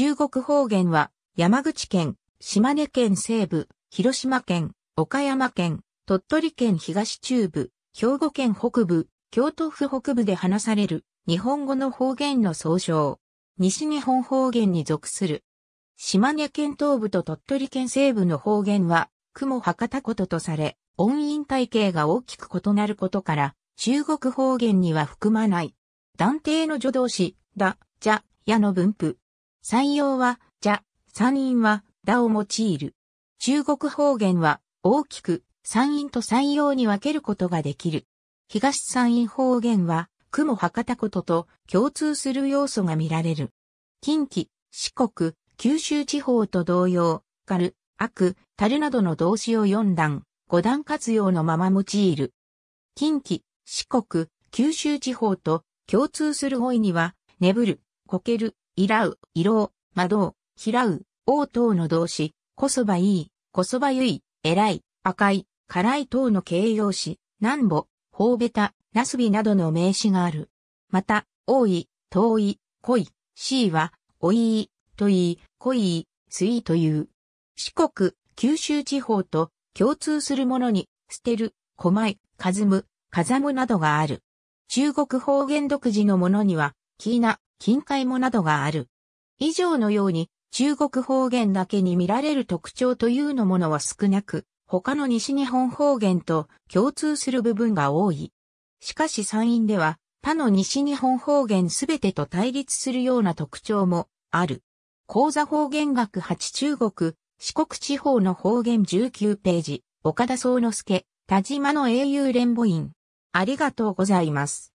中国方言は、山口県、島根県西部、広島県、岡山県、鳥取県東中部、兵庫県北部、京都府北部で話される、日本語の方言の総称。西日本方言に属する。島根県東部と鳥取県西部の方言は、雲博多言とされ、音韻体系が大きく異なることから、中国方言には含まない。断定の助動詞、だ、じゃ、やの分布。採用は、じゃ、三韻は、だを用いる。中国方言は、大きく、三韻と三用に分けることができる。東三韻方言は、雲博多言と共通する要素が見られる。近畿、四国、九州地方と同様、かる、あく、たるなどの動詞を4段、5段活用のまま用いる。近畿、四国、九州地方と共通する語彙には、ねぶる、こける、いらう、いろう、まどう、ひらう、おう等の動詞、こそばいい、こそばゆい、えらい、赤い、辛い等の形容詞、なんぼ、ほうべた、なすびなどの名詞がある。また、多い、遠い、濃い、しいは、おいい、といい、濃い、すいという。四国、九州地方と共通するものに、捨てる、こまい、かずむ、かざむなどがある。中国方言独自のものには、きいな、近海もなどがある。以上のように、中国方言だけに見られる特徴というのものは少なく、他の西日本方言と共通する部分が多い。しかし山陰では、他の西日本方言すべてと対立するような特徴もある。講座方言学8中国、四国地方の方言19ページ、岡田宗之助、田島の英雄連母印。ありがとうございます。